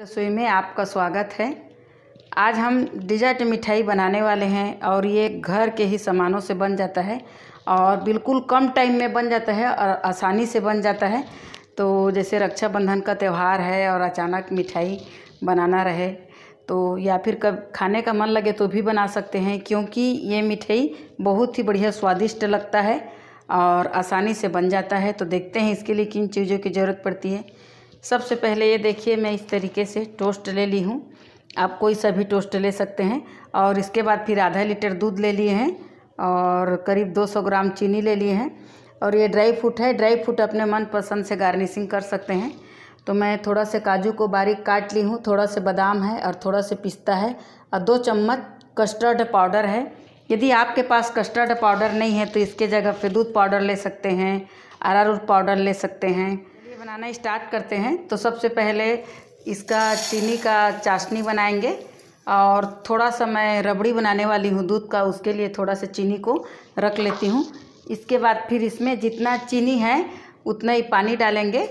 रसोई में आपका स्वागत है। आज हम डिजर्ट मिठाई बनाने वाले हैं और ये घर के ही सामानों से बन जाता है और बिल्कुल कम टाइम में बन जाता है और आसानी से बन जाता है। तो जैसे रक्षाबंधन का त्यौहार है और अचानक मिठाई बनाना रहे तो या फिर कब खाने का मन लगे तो भी बना सकते हैं, क्योंकि ये मिठाई बहुत ही बढ़िया स्वादिष्ट लगता है और आसानी से बन जाता है। तो देखते हैं इसके लिए किन चीज़ों की ज़रूरत पड़ती है। सबसे पहले ये देखिए, मैं इस तरीके से टोस्ट ले ली हूँ, आप कोई सा भी टोस्ट ले सकते हैं। और इसके बाद फिर आधा लीटर दूध ले लिए हैं और करीब 200 ग्राम चीनी ले लिए हैं। और ये ड्राई फ्रूट है, ड्राई फ्रूट अपने मन पसंद से गार्निशिंग कर सकते हैं। तो मैं थोड़ा से काजू को बारीक काट ली हूँ, थोड़ा से बादाम है और थोड़ा से पिस्ता है और 2 चम्मच कस्टर्ड पाउडर है। यदि आपके पास कस्टर्ड पाउडर नहीं है तो इसके जगह पे दूध पाउडर ले सकते हैं, अरारोट पाउडर ले सकते हैं। ये बनाना स्टार्ट करते हैं। तो सबसे पहले इसका चीनी का चाशनी बनाएंगे और थोड़ा सा मैं रबड़ी बनाने वाली हूँ दूध का, उसके लिए थोड़ा सा चीनी को रख लेती हूँ। इसके बाद फिर इसमें जितना चीनी है उतना ही पानी डालेंगे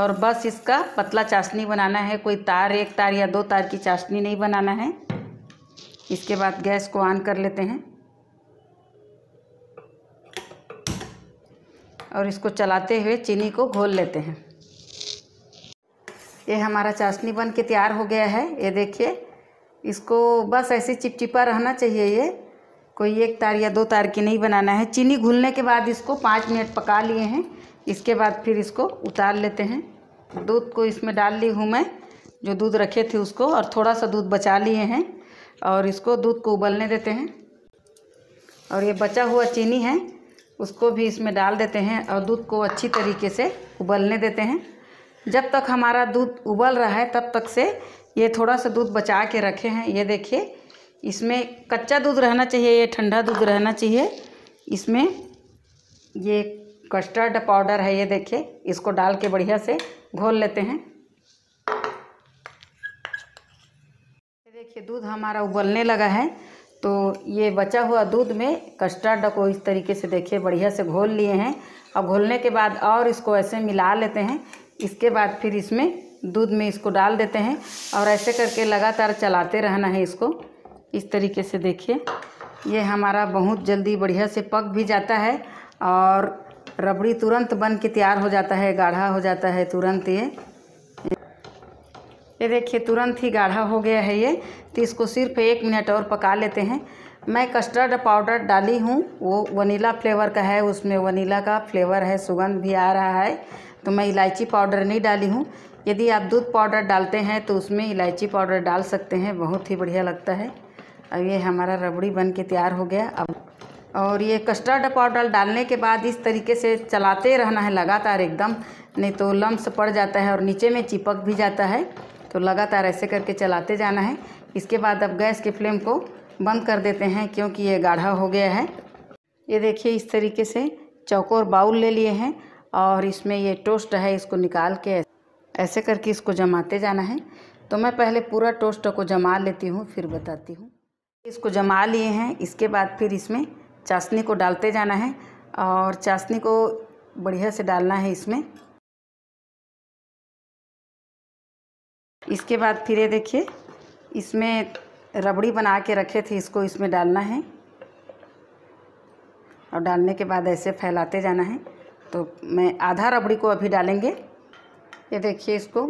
और बस इसका पतला चाशनी बनाना है, कोई तार 1 तार या 2 तार की चाशनी नहीं बनाना है। इसके बाद गैस को ऑन कर लेते हैं और इसको चलाते हुए चीनी को घोल लेते हैं। ये हमारा चाशनी बन के तैयार हो गया है। ये देखिए, इसको बस ऐसे चिपचिपा रहना चाहिए, ये कोई 1 तार या 2 तार की नहीं बनाना है। चीनी घुलने के बाद इसको 5 मिनट पका लिए हैं। इसके बाद फिर इसको उतार लेते हैं। दूध को इसमें डाल ली हूँ मैं, जो दूध रखे थे उसको, और थोड़ा सा दूध बचा लिए हैं और इसको दूध को उबलने देते हैं। और ये बचा हुआ चीनी है उसको भी इसमें डाल देते हैं और दूध को अच्छी तरीके से उबलने देते हैं। जब तक हमारा दूध उबल रहा है तब तक से ये थोड़ा सा दूध बचा के रखे हैं। ये देखिए, इसमें कच्चा दूध रहना चाहिए, ये ठंडा दूध रहना चाहिए। इसमें ये कस्टर्ड पाउडर है, ये देखिए, इसको डाल के बढ़िया से घोल लेते हैं। ये देखिए, दूध हमारा उबलने लगा है। तो ये बचा हुआ दूध में कस्टर्ड को इस तरीके से देखिए बढ़िया से घोल लिए हैं। अब घोलने के बाद और इसको ऐसे मिला लेते हैं। इसके बाद फिर इसमें दूध में इसको डाल देते हैं और ऐसे करके लगातार चलाते रहना है इसको। इस तरीके से देखिए, ये हमारा बहुत जल्दी बढ़िया से पक भी जाता है और रबड़ी तुरंत बन के तैयार हो जाता है, गाढ़ा हो जाता है तुरंत। ये देखिए, तुरंत ही गाढ़ा हो गया है ये। तो इसको सिर्फ 1 मिनट और पका लेते हैं। मैं कस्टर्ड पाउडर डाली हूँ, वो वनीला फ्लेवर का है, उसमें वनीला का फ्लेवर है, सुगंध भी आ रहा है। तो मैं इलायची पाउडर नहीं डाली हूँ। यदि आप दूध पाउडर डालते हैं तो उसमें इलायची पाउडर डाल सकते हैं, बहुत ही बढ़िया लगता है। अब ये हमारा रबड़ी बन के तैयार हो गया। अब और ये कस्टर्ड पाउडर डालने के बाद इस तरीके से चलाते रहना है लगातार एकदम, नहीं तो लम्स पड़ जाता है और नीचे में चिपक भी जाता है। तो लगातार ऐसे करके चलाते जाना है। इसके बाद अब गैस के फ्लेम को बंद कर देते हैं, क्योंकि ये गाढ़ा हो गया है। ये देखिए, इस तरीके से चौकोर बाउल ले लिए हैं और इसमें ये टोस्ट है, इसको निकाल के ऐसे करके इसको जमाते जाना है। तो मैं पहले पूरा टोस्ट को जमा लेती हूँ, फिर बताती हूँ। इसको जमा लिए हैं। इसके बाद फिर इसमें चाशनी को डालते जाना है और चाशनी को बढ़िया से डालना है इसमें। इसके बाद फिर ये देखिए, इसमें रबड़ी बना के रखे थे, इसको इसमें डालना है और डालने के बाद ऐसे फैलाते जाना है। तो मैं आधा रबड़ी को अभी डालेंगे। ये देखिए, इसको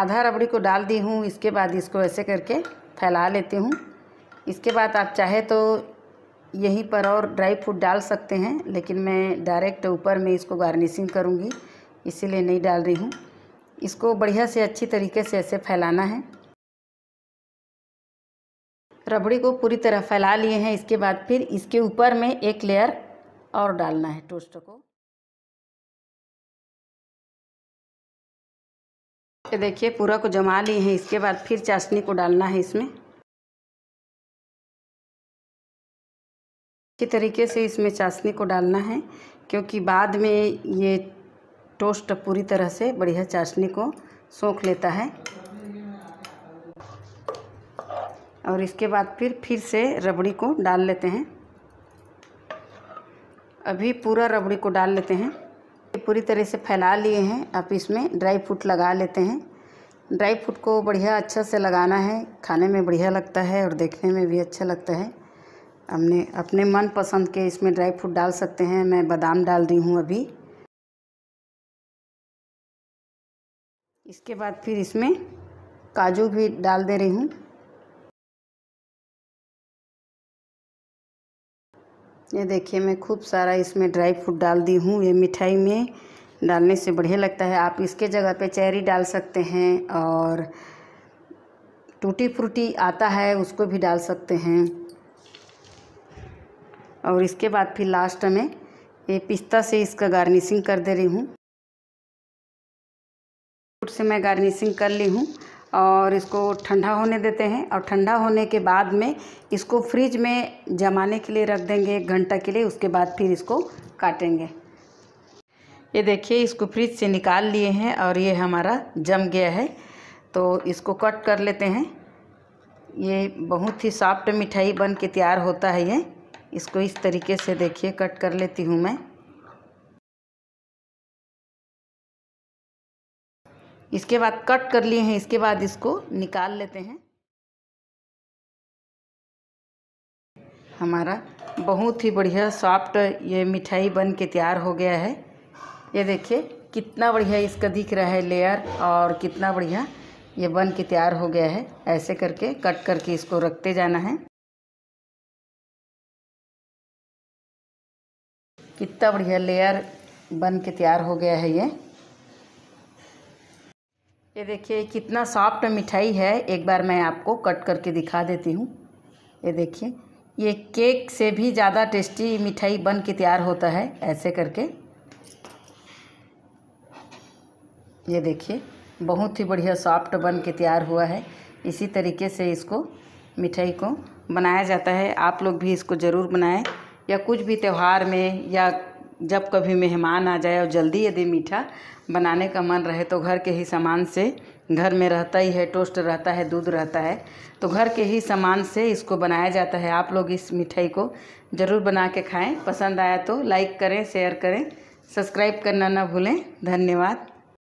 आधा रबड़ी को डाल दी हूँ। इसके बाद इसको ऐसे करके फैला लेती हूँ। इसके बाद आप चाहे तो यहीं पर और ड्राई फ्रूट डाल सकते हैं, लेकिन मैं डायरेक्ट ऊपर में इसको गार्निशिंग करूँगी, इसीलिए नहीं डाल रही हूँ। इसको बढ़िया से अच्छी तरीके से ऐसे फैलाना है। रबड़ी को पूरी तरह फैला लिए हैं। इसके बाद फिर इसके ऊपर में एक लेयर और डालना है टोस्ट को। ये देखिए, पूरा को जमा लिए हैं। इसके बाद फिर चाशनी को डालना है इसमें, अच्छी तरीके से इसमें चाशनी को डालना है, क्योंकि बाद में ये टोस्ट पूरी तरह से बढ़िया चाशनी को सोख लेता है। और इसके बाद फिर से रबड़ी को डाल लेते हैं। अभी पूरा रबड़ी को डाल लेते हैं। पूरी तरह से फैला लिए हैं। आप इसमें ड्राई फ्रूट लगा लेते हैं। ड्राई फ्रूट को बढ़िया अच्छा से लगाना है, खाने में बढ़िया लगता है और देखने में भी अच्छा लगता है। हमने अपने मन पसंद के इसमें ड्राई फ्रूट डाल सकते हैं। मैं बादाम डाल रही हूँ अभी। इसके बाद फिर इसमें काजू भी डाल दे रही हूँ। ये देखिए मैं खूब सारा इसमें ड्राई फ्रूट डाल दी हूँ। ये मिठाई में डालने से बढ़िया लगता है। आप इसके जगह पे चेरी डाल सकते हैं और टूटी फ्रूटी आता है उसको भी डाल सकते हैं। और इसके बाद फिर लास्ट में ये पिस्ता से इसका गार्निशिंग कर दे रही हूँ। फ्रूट से मैं गार्निशिंग कर ली हूँ और इसको ठंडा होने देते हैं। और ठंडा होने के बाद में इसको फ्रिज में जमाने के लिए रख देंगे 1 घंटा के लिए। उसके बाद फिर इसको काटेंगे। ये देखिए इसको फ्रिज से निकाल लिए हैं और ये हमारा जम गया है, तो इसको कट कर लेते हैं। ये बहुत ही सॉफ्ट मिठाई बन के तैयार होता है। ये इसको इस तरीके से देखिए कट कर लेती हूँ मैं। इसके बाद कट कर लिए हैं, इसके बाद इसको निकाल लेते हैं। हमारा बहुत ही बढ़िया सॉफ्ट ये मिठाई बन के तैयार हो गया है। ये देखिए कितना बढ़िया इसका दिख रहा है लेयर, और कितना बढ़िया ये बन के तैयार हो गया है। ऐसे करके कट करके इसको रखते जाना है। कितना बढ़िया लेयर बन के तैयार हो गया है। ये देखिए कितना सॉफ्ट मिठाई है। एक बार मैं आपको कट करके दिखा देती हूँ। ये देखिए ये केक से भी ज़्यादा टेस्टी मिठाई बन के तैयार होता है। ऐसे करके ये देखिए बहुत ही बढ़िया सॉफ्ट बन के तैयार हुआ है। इसी तरीके से इसको मिठाई को बनाया जाता है। आप लोग भी इसको ज़रूर बनाएं, या कुछ भी त्यौहार में या जब कभी मेहमान आ जाए और जल्दी यदि मीठा बनाने का मन रहे तो घर के ही सामान से, घर में रहता ही है, टोस्ट रहता है, दूध रहता है, तो घर के ही सामान से इसको बनाया जाता है। आप लोग इस मिठाई को ज़रूर बना के खाएं। पसंद आया तो लाइक करें, शेयर करें, सब्सक्राइब करना ना भूलें। धन्यवाद।